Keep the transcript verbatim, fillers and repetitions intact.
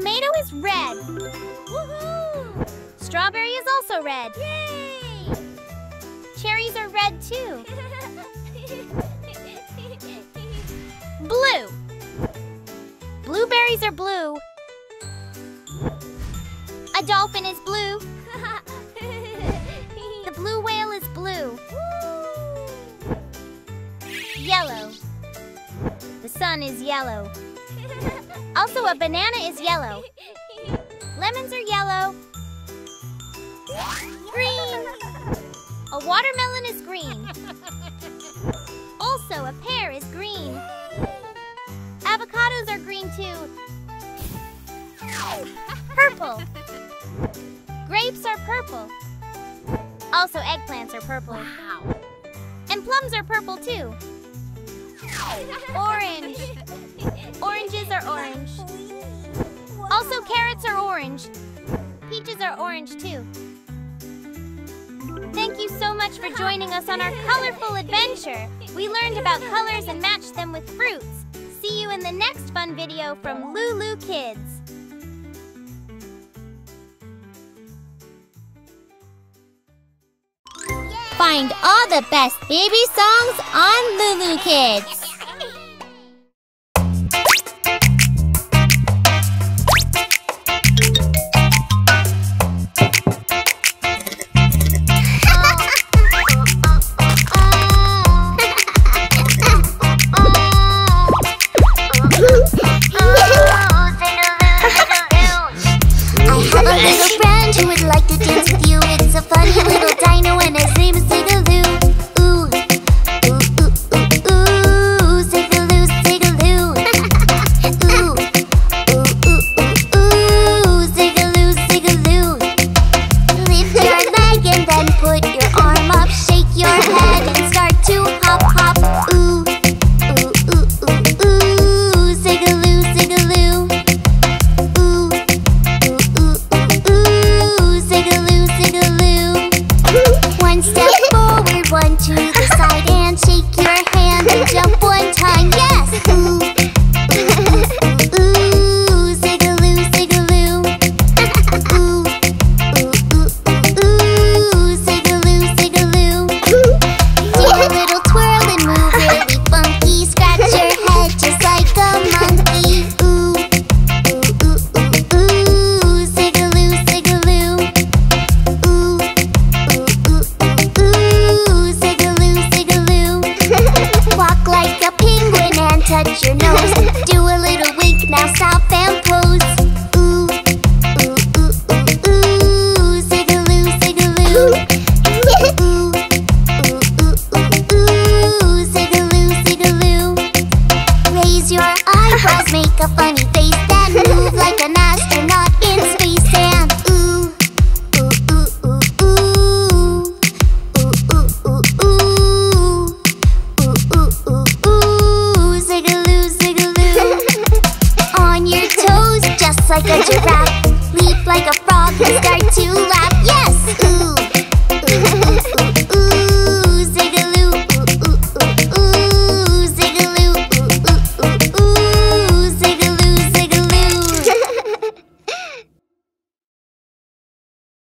tomato is red. Woohoo! Strawberry is also red. Yay! Cherries are red too. Blue. Blueberries are blue. A dolphin is blue. The blue whale is blue. Yellow. The sun is yellow. Also, a banana is yellow. Lemons are yellow. Green. A watermelon is green. Also, a pear is green. Avocados are green too. Purple. Grapes are purple. Also, eggplants are purple. Wow. And plums are purple too. Orange. Oranges are orange. Wow. Also, carrots are orange. Peaches are orange too. Thank you so much for joining us on our colorful adventure. We learned about colors and matched them with fruits. See you in the next fun video from LooLoo Kids. Find all the best baby songs on LooLoo Kids. Like a giraffe.